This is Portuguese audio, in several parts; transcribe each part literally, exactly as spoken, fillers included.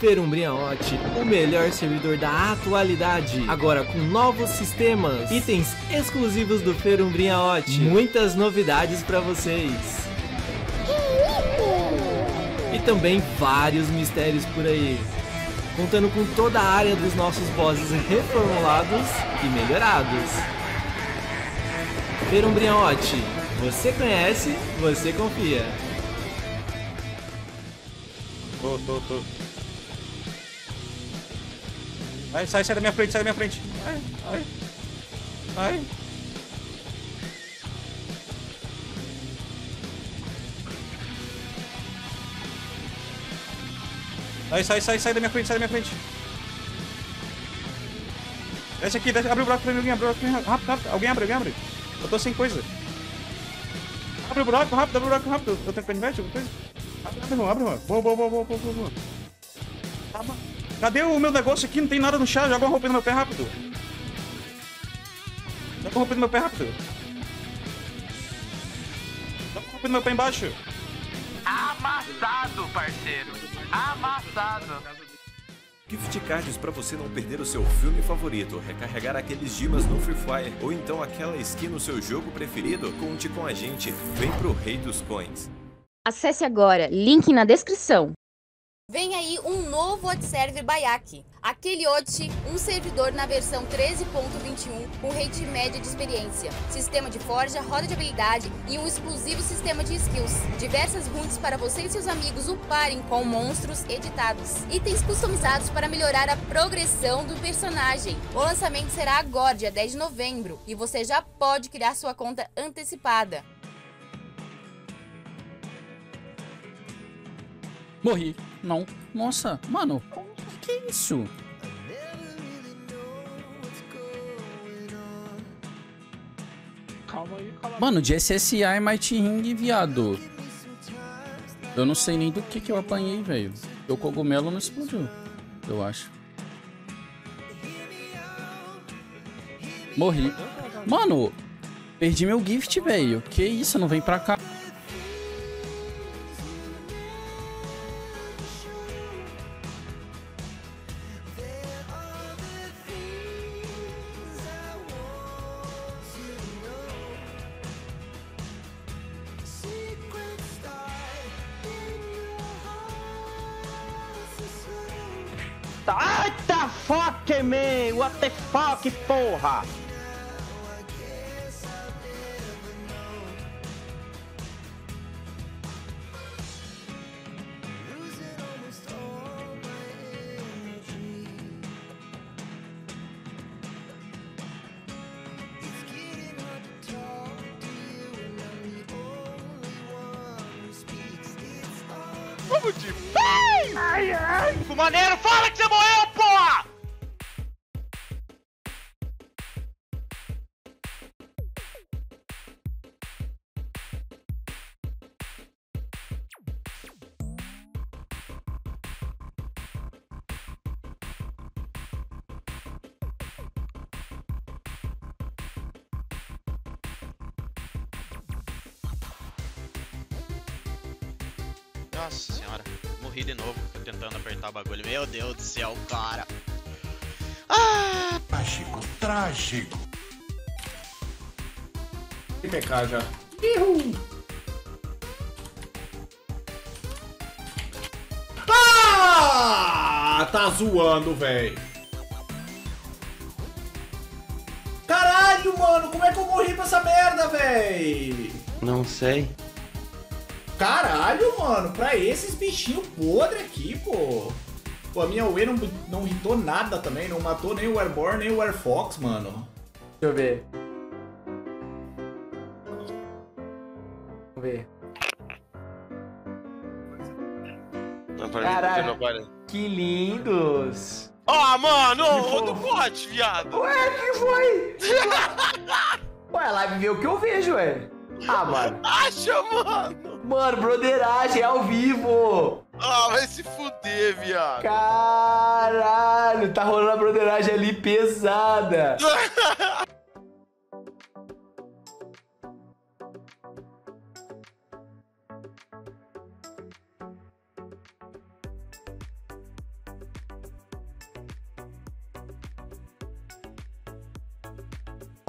Ferumbrinha Oti, o melhor servidor da atualidade, agora com novos sistemas, itens exclusivos do Ferumbrinha Oti, muitas novidades para vocês e também vários mistérios por aí, contando com toda a área dos nossos bosses reformulados e melhorados. Ferumbrinha Oti, você conhece, você confia. Tô, tô, tô. Ai, sai, sai da minha frente, sai da minha frente. Ai, ai, ai. Ai, sai, sai, sai da minha frente, sai da minha frente. Desce aqui, desce, abre o buraco pra mim, alguém abre o buraco pra mim, rápido, rápido. Alguém abre, alguém abre. Eu tô sem coisa. Abre o buraco, rápido, abre o buraco, rápido. Eu tenho que inverte alguma coisa? Abre, abre, irmão, abre, irmão. Boa, boa, boa, boa, boa, boa. Cadê o meu negócio aqui? Não tem nada no chá. Joga uma roupa no meu pé rápido. Joga uma roupa no meu pé rápido. Joga uma roupa no meu pé embaixo. Amassado, parceiro. Amassado. Gift cards para você não perder o seu filme favorito, recarregar aqueles gemas no Free Fire ou então aquela skin no seu jogo preferido. Conte com a gente. Vem pro Rei dos Coins. Acesse agora, link na descrição. Vem aí um novo Ad Server Baiak. Aquele Oti, um servidor na versão treze ponto vinte e um com rate média de experiência, sistema de forja, roda de habilidade e um exclusivo sistema de skills. Diversas runs para você e seus amigos uparem com monstros editados. Itens customizados para melhorar a progressão do personagem. O lançamento será agora, dia dez de novembro, e você já pode criar sua conta antecipada. Morri. Não. Nossa, mano. Que é isso? Calma aí, calma aí. Mano, de S S I Might Ring, viado. Eu não sei nem do que que eu apanhei, velho. Meu cogumelo não explodiu. Eu acho. Morri. Mano, perdi meu gift, velho. Que isso? Não vem pra cá. What the fuck, man? What the fuck, porra? Como de bem! Ai, ai! Maneiro, fala que você morreu, porra! Nossa senhora, morri de novo tentando apertar o bagulho. Meu Deus do céu, cara. Ah! Trágico, trágico. E P K já. Ihu! Ah! Tá zoando, velho. Caralho, mano, como é que eu morri pra essa merda, velho? Não sei. Caralho, mano, pra esses bichinhos podres aqui, pô. Pô, a minha U E não, não hitou nada também, não matou nem o Airborne, nem o Air Fox, mano. Deixa eu ver. Vamos ver. Não, pra caralho, mim, não, não, que lindos. Ah, oh, mano, o do corte, viado. Ué, que foi? Ué, a live vê o que eu vejo, ué. Ah, mano. Acha, mano. Mano, broderagem, é ao vivo! Ah, vai se fuder, viado! Caralho, tá rolando a broderagem ali pesada!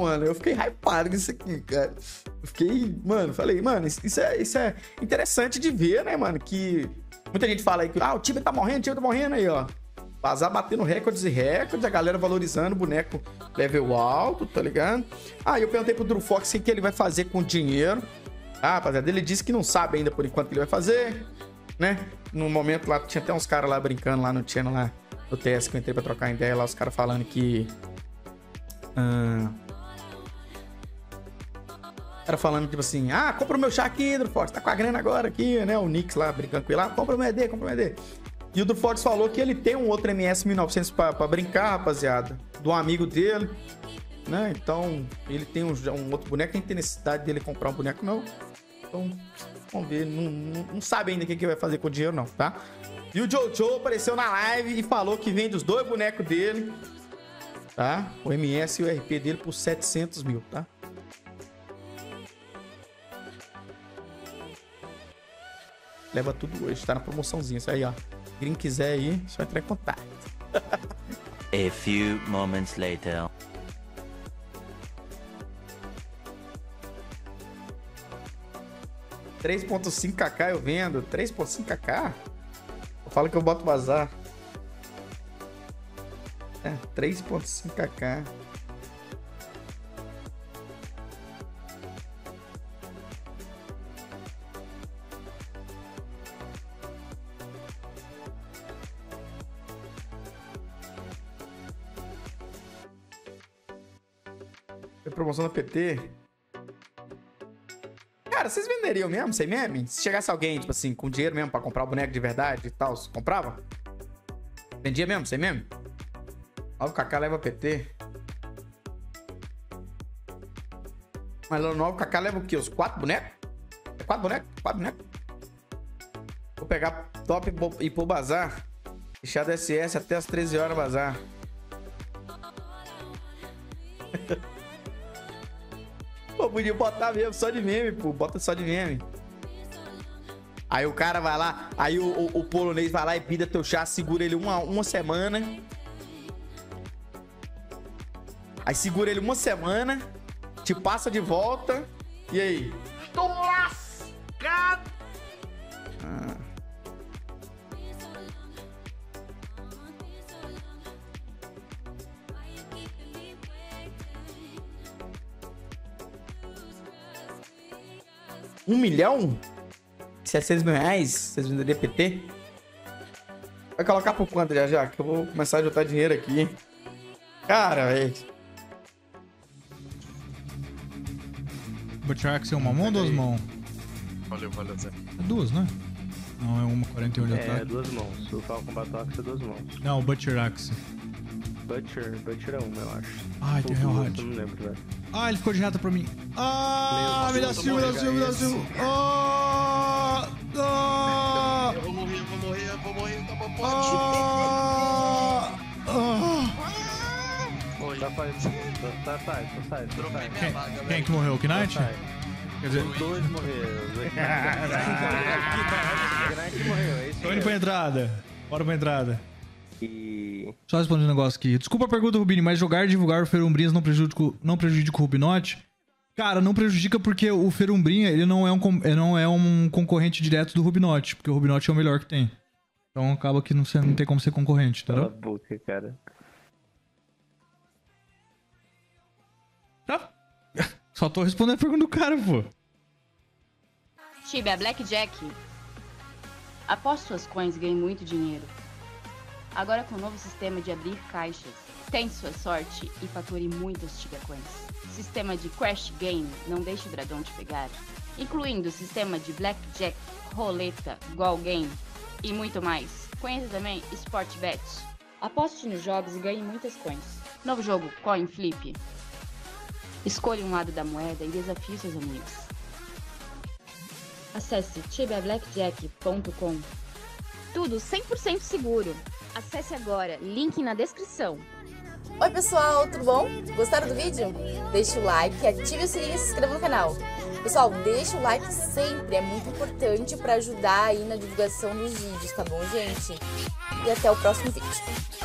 mano, eu fiquei hypado com isso aqui, cara. Eu fiquei, mano, falei, mano, isso é, isso é interessante de ver, né, mano? Que muita gente fala aí que, ah, o time tá morrendo, o time tá morrendo aí, ó. Bazar batendo recordes e recordes, a galera valorizando o boneco level alto, tá ligado? Ah, eu perguntei pro Drew Fox o que ele vai fazer com o dinheiro. Ah, rapaziada, ele disse que não sabe ainda por enquanto o que ele vai fazer, né? No momento lá, tinha até uns caras lá brincando lá no channel lá do T S que eu entrei pra trocar ideia lá, os caras falando que... Ah, era falando, tipo assim, ah, compra o meu chá aqui, Drew Fox, tá com a grana agora aqui, né? O Nix lá brincando com ele lá, compra o meu E D, compra o meu E D. E o Dufortz falou que ele tem um outro M S mil e novecentos pra, pra brincar, rapaziada. Do amigo dele, né? Então, ele tem um, um outro boneco. Não tem necessidade dele comprar um boneco, não. Então, vamos ver. Não, não, não sabe ainda o que, que vai fazer com o dinheiro, não, tá? E o Jojo apareceu na live e falou que vende os dois bonecos dele, tá? O M S e o R P dele por setecentos mil, tá? Leva tudo hoje. Tá na promoçãozinha. Isso aí, ó. Quem quiser aí, só entrar em contato. A few moments later. três ponto cinco K eu vendo. três ponto cinco K? Eu falo que eu boto bazar. É, três ponto cinco K. Promoção da P T. Cara, vocês venderiam mesmo sem meme? Se chegasse alguém, tipo assim, com dinheiro mesmo pra comprar o boneco de verdade e tal, você comprava? Vendia mesmo, sem meme? Ó, o Kaká leva P T. Mas lá no novo, o Kaká leva o quê? Os quatro bonecos? É quatro bonecos? Quatro bonecos? Vou pegar top e pôr bazar. Fechado S S até as treze horas bazar. Pô, podia botar mesmo, só de meme, pô. Bota só de meme. Aí o cara vai lá, aí o, o, o polonês vai lá e pida teu chá, segura ele uma, uma semana. Aí segura ele uma semana, te passa de volta. E aí? Tô lascado! Ah. Um milhão? setecentos mil reais? Vocês venderiam P T? Vai colocar por quanto já já? Que eu vou começar a juntar dinheiro aqui. Cara, velho. Butcher Axe é uma mão ou duas mãos? Valeu, valeu, Zé. É duas, né? Não, é uma quarenta e um de ataque. É, duas mãos. Se eu falo com o Batox, é duas mãos. Não, o Butcher Axe. Butcher, Butcher é uma, eu acho. Ai, tem real rádio. Não lembro, velho. Ah, ele ficou de reta pra mim. Ah, me dá sil, me dá sil, me dá sil. Ah, ah. Eu vou morrer, eu vou morrer, eu vou morrer. Toma pote. Ah, ah. Morri. Tá, sai, tá, sai, sai. Dropei minha vaga. Quem que morreu? O Knight? Quer dizer, dois morreram. Caraca. O Knight morreu. Tô indo pra entrada. Bora pra entrada. E... Só respondendo um negócio aqui. Desculpa a pergunta, Rubini, mas jogar e divulgar o Ferumbrinha não prejudica, não prejudica o Rubinote? Cara, não prejudica porque o Ferumbrinha, ele não é um, ele não é um concorrente direto do Rubinote, porque o Rubinote é o melhor que tem. Então acaba que não, não tem como ser concorrente, tá? Cala a boca, cara. Tá? Só tô respondendo a pergunta do cara, pô. tibiablackjack. Após suas coins, ganhe muito dinheiro. Agora com o novo sistema de abrir caixas, tente sua sorte e fature muitas tibiacoins. Sistema de Crash Game, não deixe o dragão te pegar. Incluindo o sistema de Blackjack, Roleta, Goal Game e muito mais. Conheça também Sportbet. Aposte nos jogos e ganhe muitas coins. Novo jogo, Coin Flip. Escolha um lado da moeda e desafie seus amigos. Acesse tibia blackjack ponto com. Tudo cem por cento seguro. Acesse agora, link na descrição. Oi pessoal, tudo bom? Gostaram do vídeo? Deixa o like, ative o sininho e se inscreva no canal. Pessoal, deixa o like sempre, é muito importante para ajudar aí na divulgação dos vídeos, tá bom, gente? E até o próximo vídeo.